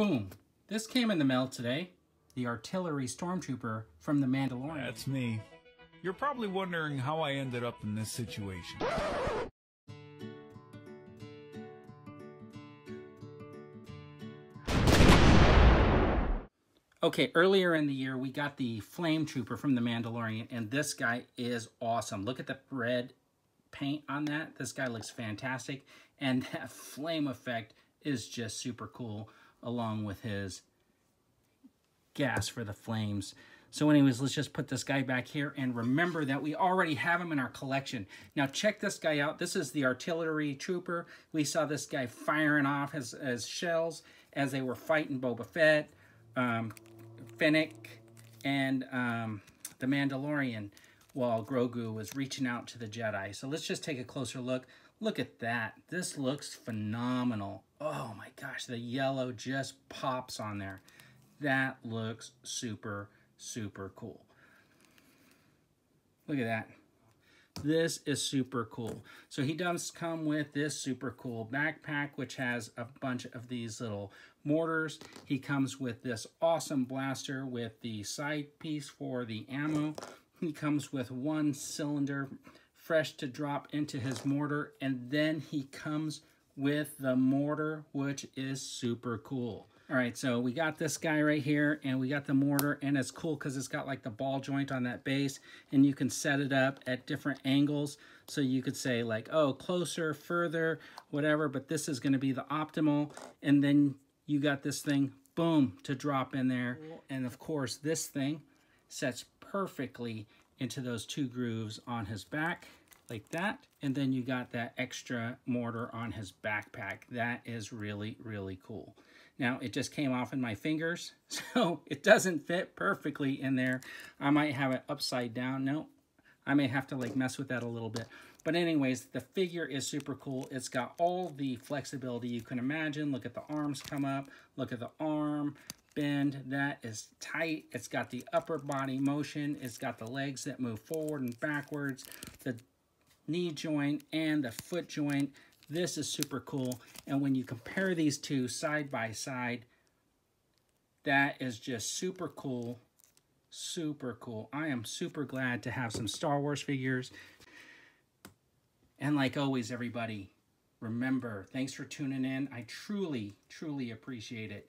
Boom. This came in the mail today. The artillery stormtrooper from The Mandalorian. That's me. You're probably wondering how I ended up in this situation. Okay, earlier in the year, we got the flame trooper from The Mandalorian, and this guy is awesome. Look at the red paint on that. This guy looks fantastic, and that flame effect is just super cool, along with his gas for the flames. So anyways, let's just put this guy back here and remember that we already have him in our collection. Now check this guy out. This is the artillery trooper. We saw this guy firing off his shells as they were fighting Boba Fett, Fennec, and the Mandalorian, while Grogu was reaching out to the Jedi. So let's just take a closer look. Look at that. This looks phenomenal. Oh my gosh, the yellow just pops on there. That looks super, super cool. Look at that. This is super cool. So he does come with this super cool backpack, which has a bunch of these little mortars. He comes with this awesome blaster with the side piece for the ammo. He comes with one cylinder fresh to drop into his mortar. And then he comes with the mortar, which is super cool. All right, so we got this guy right here, and we got the mortar, and it's cool because it's got like the ball joint on that base, and you can set it up at different angles. So you could say like, oh, closer, further, whatever, but this is gonna be the optimal. And then you got this thing, boom, to drop in there. And of course, this thing sets perfectly into those two grooves on his back, like that. And then you got that extra mortar on his backpack. That is really, really cool. Now, it just came off in my fingers, so it doesn't fit perfectly in there. I might have it upside down. No, I may have to like mess with that a little bit. But anyways, the figure is super cool. It's got all the flexibility you can imagine. Look at the arms come up. Look at the arm bend. That is tight. It's got the upper body motion. It's got the legs that move forward and backwards, the knee joint and the foot joint. This is super cool. And when you compare these two side by side, that is just super cool. Super cool. I am super glad to have some Star Wars figures. And like always, everybody, remember, thanks for tuning in. I truly, truly appreciate it.